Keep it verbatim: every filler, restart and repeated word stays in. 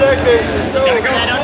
Gotta go.